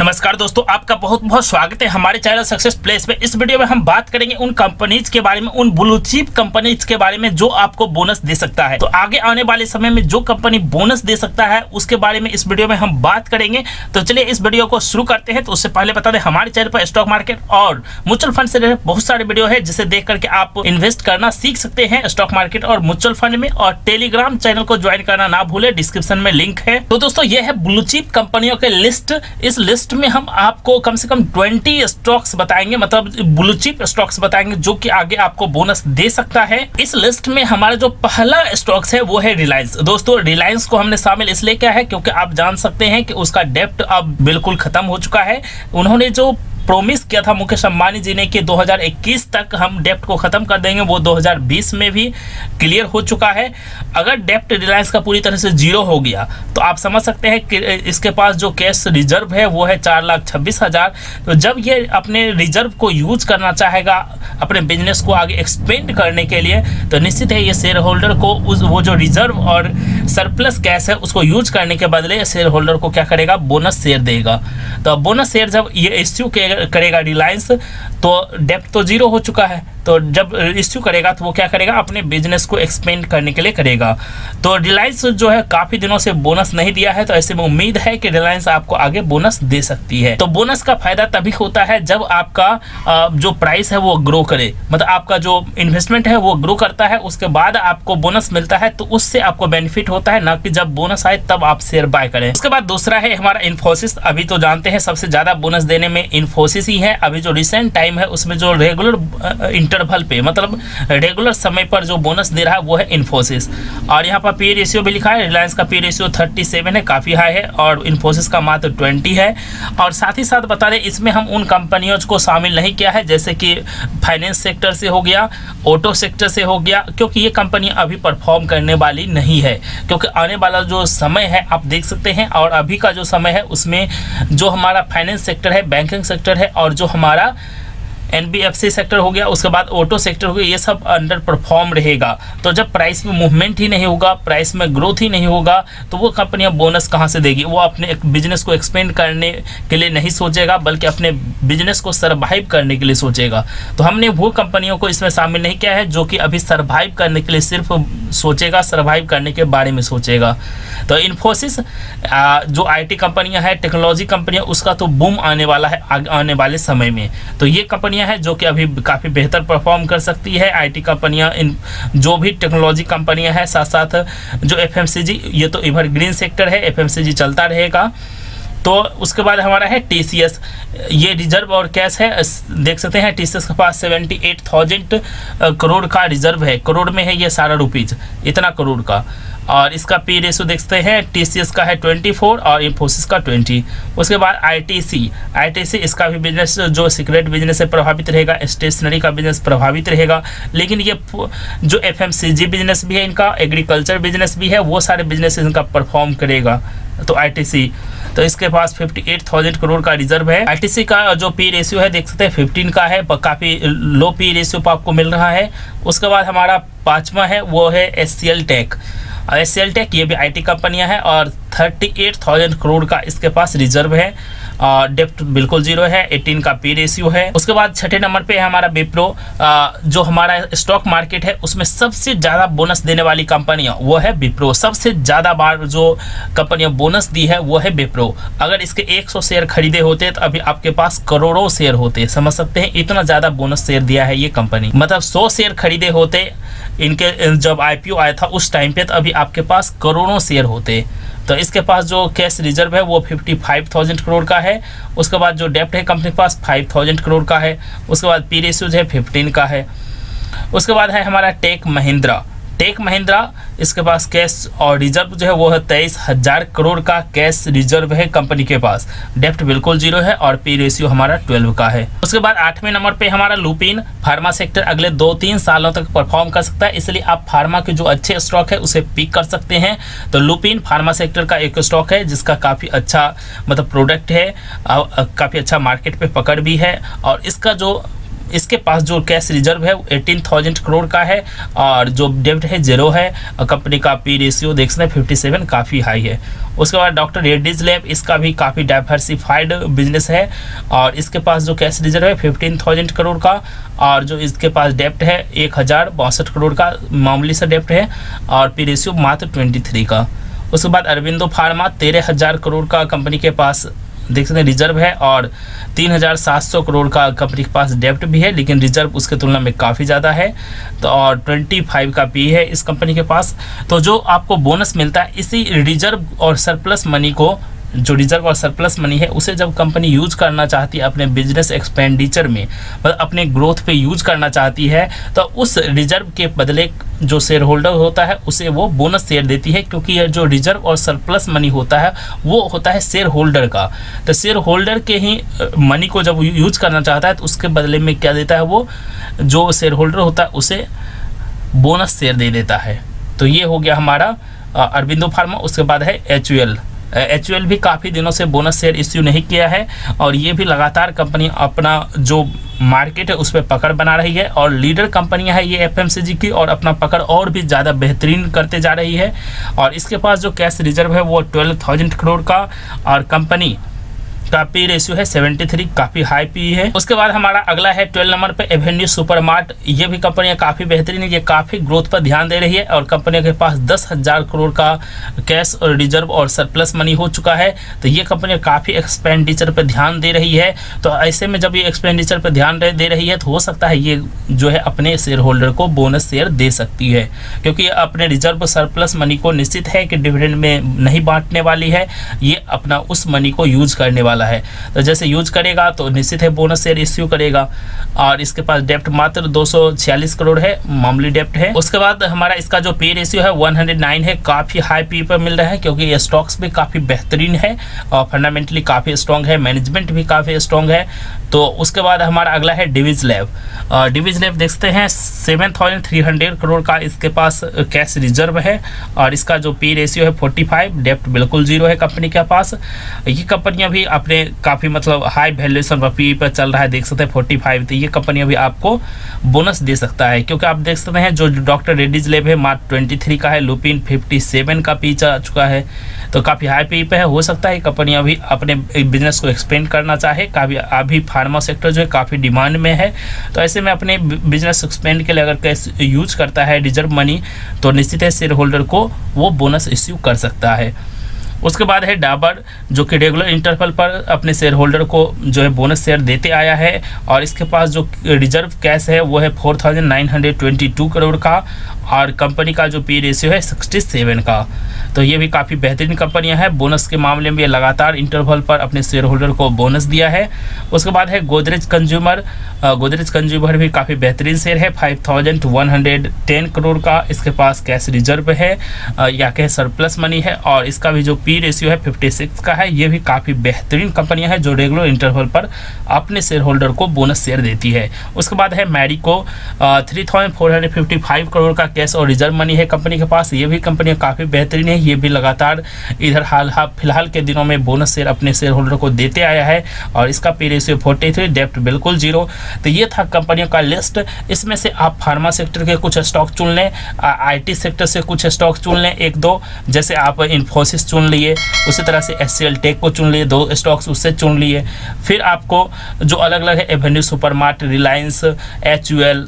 नमस्कार दोस्तों, आपका बहुत बहुत स्वागत है हमारे चैनल सक्सेस प्लेस पे। इस वीडियो में हम बात करेंगे उन कंपनीज के बारे में, उन ब्लू चिप कंपनीज के बारे में जो आपको बोनस दे सकता है। तो आगे आने वाले समय में जो कंपनी बोनस दे सकता है उसके बारे में इस वीडियो में हम बात करेंगे। तो चलिए इस वीडियो को शुरू करते हैं। तो उससे पहले बता दें, हमारे चैनल पर स्टॉक मार्केट और म्यूचुअल फंड से रिलेटेड बहुत सारे वीडियो है जिसे देख करके आप इन्वेस्ट करना सीख सकते हैं स्टॉक मार्केट और म्यूचुअल फंड में। और टेलीग्राम चैनल को ज्वाइन करना ना भूले, डिस्क्रिप्शन में लिंक है। तो दोस्तों ये है ब्लू चिप कंपनियों के लिस्ट। इस लिस्ट में हम आपको कम से कम 20 स्टॉक्स बताएंगे, मतलब ब्लू चिप स्टॉक्स बताएंगे जो कि आगे आपको बोनस दे सकता है। इस लिस्ट में हमारा जो पहला स्टॉक्स है वो है रिलायंस। दोस्तों रिलायंस को हमने शामिल इसलिए किया है क्योंकि आप जान सकते हैं कि उसका डेप्ट अब बिल्कुल खत्म हो चुका है। उन्होंने जो प्रोमिस किया था मुकेश अंबानी जी ने कि 2021 तक हम डेप्ट को ख़त्म कर देंगे, वो 2020 में भी क्लियर हो चुका है। अगर डेप्ट रिलायंस का पूरी तरह से जीरो हो गया तो आप समझ सकते हैं कि इसके पास जो कैश रिजर्व है वो है 4,26,000। तो जब ये अपने रिजर्व को यूज करना चाहेगा अपने बिजनेस को आगे एक्सपेंड करने के लिए, तो निश्चित है ये शेयर होल्डर को वो जो रिजर्व और सरप्लस कैश है उसको यूज करने के बदले शेयर होल्डर को क्या करेगा, बोनस शेयर देगा। तो बोनस शेयर जब ये इश्यू करेगा रिलायंस, तो डेप्ट तो जीरो हो चुका है, तो जब इश्यू करेगा तो वो क्या करेगा, अपने बिजनेस को एक्सपेंड करने के लिए करेगा। तो रिलायंस जो है काफ़ी दिनों से बोनस नहीं दिया है, तो ऐसे में उम्मीद है कि रिलायंस आपको आगे बोनस दे सकती है। तो बोनस का फायदा तभी होता है जब आपका जो प्राइस है वो ग्रो करे, मतलब आपका जो इन्वेस्टमेंट है वो ग्रो करता है, उसके बाद आपको बोनस मिलता है, तो उससे आपको बेनिफिट होता है, ना कि जब बोनस आए तब आप शेयर बाय करें। उसके बाद दूसरा है हमारा इन्फोसिस। अभी तो जानते हैं सबसे ज़्यादा बोनस देने में इन्फोसिस ही है। अभी जो रिसेंट टाइम है उसमें जो रेगुलर इंटरवल पे, मतलब रेगुलर समय पर जो बोनस दे रहा है वो है इन्फोसिस। और यहाँ पर पी रेशियो भी लिखा है, रिलायंस का पी रेशियो 37 है, काफ़ी हाई है, और इन्फोसिस का मात्र 20 है। और साथ ही साथ बता दें, इसमें हम उन कंपनियों को शामिल नहीं किया है जैसे कि फाइनेंस सेक्टर से हो गया, ऑटो सेक्टर से हो गया, क्योंकि ये कंपनी अभी परफॉर्म करने वाली नहीं है, क्योंकि आने वाला जो समय है आप देख सकते हैं। और अभी का जो समय है उसमें जो हमारा फाइनेंस सेक्टर है, बैंकिंग सेक्टर है, और जो हमारा NBFC सेक्टर हो गया, उसके बाद ऑटो सेक्टर हो गया, ये सब अंडर परफॉर्म रहेगा। तो जब प्राइस में मूवमेंट ही नहीं होगा, प्राइस में ग्रोथ ही नहीं होगा, तो वो कंपनियां बोनस कहां से देगी। वो अपने बिजनेस को एक्सपेंड करने के लिए नहीं सोचेगा, बल्कि अपने बिजनेस को सर्वाइव करने के लिए सोचेगा। तो हमने वो कंपनियों को इसमें शामिल नहीं किया है जो कि अभी सर्वाइव करने के लिए सिर्फ सोचेगा, सर्वाइव करने के बारे में सोचेगा। तो इन्फोसिस जो IT कंपनियाँ हैं, टेक्नोलॉजी कंपनियाँ, उसका तो बूम आने वाला है आने वाले समय में। तो ये कंपनियाँ है जो कि अभी काफ़ी बेहतर परफॉर्म कर सकती है। IT कंपनियां, इन जो भी टेक्नोलॉजी कंपनियां हैं, साथ साथ जो FMCG, ये तो एवरग्रीन सेक्टर है, FMCG चलता रहेगा। तो उसके बाद हमारा है TCS, ये रिजर्व और कैश है, देख सकते हैं TCS के पास 78,000 करोड़ का रिजर्व है। करोड़ में है ये सारा रुपीज़, इतना करोड़ का। और इसका पी रेशो देखते हैं, TCS का है 24 और इन्फोसिस का 20। उसके बाद ITC, इसका भी बिजनेस जो सिगरेट बिजनेस से प्रभावित रहेगा, स्टेशनरी का बिजनेस प्रभावित रहेगा, लेकिन ये जो FMCG बिजनेस भी है इनका, एग्रीकल्चर बिजनेस भी है, वो सारे बिजनेस इनका परफॉर्म करेगा। तो ITC, तो इसके पास 58,000 करोड़ का रिजर्व है। ITC का जो पी रेशियो है देख सकते हैं 15 का है, काफ़ी लो पी रेशियो पर आपको मिल रहा है। उसके बाद हमारा पाँचवा है वो है SL Tech, ये भी IT कंपनियां हैं, और 38,000 करोड़ का इसके पास रिजर्व है, और डेप्ट बिल्कुल जीरो है, 18 का पी रेशियो है। उसके बाद छठे नंबर पे है हमारा विप्रो। जो हमारा स्टॉक मार्केट है उसमें सबसे ज़्यादा बोनस देने वाली कंपनियाँ वो है विप्रो। सबसे ज़्यादा बार जो कंपनियाँ बोनस दी है वो है विप्रो। अगर इसके 100 शेयर खरीदे होते तो अभी आपके पास करोड़ों शेयर होते, समझ सकते हैं इतना ज़्यादा बोनस शेयर दिया है ये कंपनी। मतलब 100 शेयर खरीदे होते इनके जब IPO आया था उस टाइम पे, तो अभी आपके पास करोड़ों शेयर होते। तो इसके पास जो कैश रिजर्व है वो 55,000 करोड़ का है। उसके बाद जो डेप्ट है कंपनी के पास 5,000 करोड़ का है। उसके बाद पी रेशियो जो है 15 का है। उसके बाद है हमारा टेक महिंद्रा, इसके पास कैश और रिजर्व जो है वो है 23,000 करोड़ का कैश रिजर्व है कंपनी के पास, डेप्ट बिल्कुल जीरो है, और पी रेशियो हमारा 12 का है। उसके बाद आठवें नंबर पे हमारा लुपिन। फार्मा सेक्टर अगले 2-3 सालों तक परफॉर्म कर सकता है, इसलिए आप फार्मा के जो अच्छे स्टॉक है उसे पिक कर सकते हैं। तो लुपिन फार्मा सेक्टर का एक स्टॉक है जिसका काफ़ी अच्छा मतलब प्रोडक्ट है, काफ़ी अच्छा मार्केट पर पकड़ भी है, और इसका जो इसके पास जो कैश रिजर्व है 18,000 करोड़ का है और जो डेब्ट है जीरो है। कंपनी का पी रेशियो देख सकते हैं 57 काफ़ी हाई है। उसके बाद डॉक्टर रेड्डीज लैब, इसका भी काफ़ी डाइवर्सिफाइड बिजनेस है और इसके पास जो कैश रिजर्व है 15,000 करोड़ का और जो इसके पास डेब्ट है 1,062 करोड़ का, मामूली सा डेब्ट है और पी रेशियो मात्र 23 का। उसके बाद अरविंदो फार्मा 13,000 करोड़ का कंपनी के पास देख सकते हैं रिजर्व है और 3,700 करोड़ का कंपनी के पास डेब्ट भी है, लेकिन रिजर्व उसके तुलना में काफ़ी ज़्यादा है तो और 25 का पी है इस कंपनी के पास। तो जो आपको बोनस मिलता है इसी रिजर्व और सरप्लस मनी को, जो रिजर्व और सरप्लस मनी है उसे जब कंपनी यूज़ करना चाहती है अपने बिजनेस एक्सपेंडिचर में, मतलब अपने ग्रोथ पे यूज करना चाहती है, तो उस रिजर्व के बदले जो शेयर होल्डर होता है उसे वो बोनस शेयर देती है, क्योंकि यह जो रिजर्व और सरप्लस मनी होता है वो होता है शेयर होल्डर का। तो शेयर होल्डर के ही मनी को जब यूज करना चाहता है तो उसके बदले में क्या देता है, वो जो शेयर होल्डर होता है उसे बोनस शेयर दे देता है। तो ये हो गया हमारा अरविंदो फार्मा। उसके बाद है HUL भी काफ़ी दिनों से बोनस शेयर इश्यू नहीं किया है और ये भी लगातार कंपनी अपना जो मार्केट है उस पर पकड़ बना रही है और लीडर कंपनियां है ये FMCG की और अपना पकड़ और भी ज़्यादा बेहतरीन करते जा रही है। और इसके पास जो कैश रिजर्व है वो 12,000 करोड़ का और कंपनी का पी रेशियो है 73, काफ़ी हाई पी है। उसके बाद हमारा अगला है 12 नंबर पे एवेन्यू सुपरमार्ट। ये भी कंपनियाँ काफ़ी बेहतरीन है, ये काफ़ी ग्रोथ पर ध्यान दे रही है और कंपनी के पास 10,000 करोड़ का कैश और रिजर्व और सरप्लस मनी हो चुका है। तो ये कंपनी काफ़ी एक्सपेंडिचर पर ध्यान दे रही है। तो ऐसे में जब ये एक्सपेंडिचर पर ध्यान दे रही है तो हो सकता है ये जो है अपने शेयर होल्डर को बोनस शेयर दे सकती है, क्योंकि अपने रिजर्व सरप्लस मनी को निश्चित है कि डिविडेंड में नहीं बांटने वाली है, ये अपना उस मनी को यूज करने वाली है। तो जैसे यूज करेगा तो निश्चित है बोनस शेयर इश्यू करेगा। और इसके पास डेब्ट मात्र 246 करोड़ है, मामूली डेब्ट है। उसके बाद हमारा इसका जो पे रेशियो है 109 है, काफ़ी हाई पी पर मिल रहा है क्योंकि ये स्टॉक्स भी काफ़ी बेहतरीन है और फंडामेंटली काफ़ी स्ट्रांग है, मैनेजमेंट भी काफ़ी स्ट्रांग है। तो उसके बाद हमारा अगला है डिविज लैब। डिविज लैब देखते हैं 7,300 करोड़ का इसके पास कैश रिजर्व है और इसका जो पे रेशियो है 45, डेब्ट बिल्कुल जीरो है कंपनी के पास। ये कंपनियाँ भी अपने काफ़ी मतलब हाई वैल्यूएशन पर पी पर चल रहा है, देख सकते हैं 45। तो ये कंपनी अभी आपको बोनस दे सकता है, क्योंकि आप देख सकते हैं जो डॉक्टर रेड्डीज लैब है मार्च 23 का है, लुपिन 57 का पी जा चुका है, तो काफ़ी हाई पी पे है। हो सकता है कंपनी अभी अपने बिजनेस को एक्सपेंड करना चाहे, काफ़ी अभी फार्मा सेक्टर जो है काफ़ी डिमांड में है। तो ऐसे में अपने बिजनेस एक्सपेंड के लिए अगर कैश यूज करता है रिजर्व मनी तो निश्चित है शेयर होल्डर को वो बोनस इश्यू कर सकता है। उसके बाद है डाबर, जो कि रेगुलर इंटरवल पर अपने शेयर होल्डर को जो है बोनस शेयर देते आया है और इसके पास जो रिजर्व कैश है वो है 4,922 करोड़ का और कंपनी का जो पी रेशियो है 67 का। तो ये भी काफ़ी बेहतरीन कंपनियां हैं, बोनस के मामले में लगातार इंटरवल पर अपने शेयर होल्डर को बोनस दिया है। उसके बाद है गोदरेज कंज्यूमर। गोदरेज कंज्यूमर भी काफ़ी बेहतरीन शेयर है, 5,110 करोड़ का इसके पास कैश रिजर्व है या कह सरप्लस मनी है और इसका भी जो पी रेशियो है 56 का है। ये भी काफ़ी बेहतरीन कंपनियां हैं जो रेगुलर इंटरवल पर अपने शेयर होल्डर को बोनस शेयर देती है। उसके बाद है मैरिको, 3,455 करोड़ का कैश और रिजर्व मनी है कंपनी के पास। ये भी कंपनियां काफ़ी बेहतरीन है, ये भी लगातार इधर फिलहाल के दिनों में बोनस शेयर अपने शेयर होल्डर को देते आया है और इसका पी रेशियो 43, डेब्ट बिल्कुल जीरो। तो ये था कंपनियों का लिस्ट। इसमें से आप फार्मा सेक्टर के कुछ स्टॉक चुन लें, IT सेक्टर से कुछ स्टॉक चुन लें एक दो, जैसे आप इन्फोसिस चुन लिए, उसी तरह से SL टेक को चुन लिए, दो स्टॉक्स उससे चुन लिए। फिर आपको जो अलग अलग है Avenue Supermart, Reliance, HUL,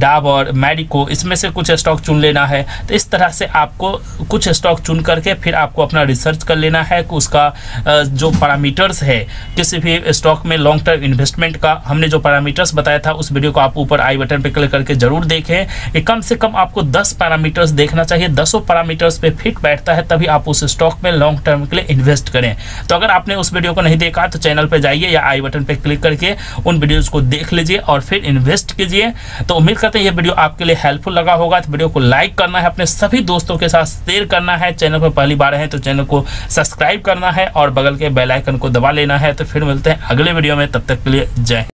Dabur, Marico, इसमें से कुछ स्टॉक चुन लेना है। तो इस तरह से आपको कुछ स्टॉक चुन करके फिर आपको अपना रिसर्च कर लेना है कि उसका जो पैरामीटर्स है किसी भी स्टॉक में लॉन्ग टर्म इन्वेस्टमेंट का, हमने जो पैरामीटर्स बताया था उस वीडियो को आप ऊपर आई बटन पर क्लिक करके जरूर देखें। कम से कम आपको 10 पैरामीटर्स देखना चाहिए, 10 पैरामीटर्स पर फिट बैठता है तभी आप उस स्टॉक में लॉन्ग टर्म के लिए इन्वेस्ट करें। तो अगर आपने उस वीडियो को नहीं देखा तो चैनल पर जाइए या आई बटन पर क्लिक करके उन वीडियोस को देख लीजिए और फिर इन्वेस्ट कीजिए। तो उम्मीद करते हैं ये वीडियो आपके लिए हेल्पफुल लगा होगा। तो वीडियो को लाइक करना है, अपने सभी दोस्तों के साथ शेयर करना है, चैनल पर पहली बार है तो चैनल को सब्सक्राइब करना है और बगल के बेल आइकन को दबा लेना है। तो फिर मिलते हैं अगले वीडियो में, तब तक के लिए जय हिंद।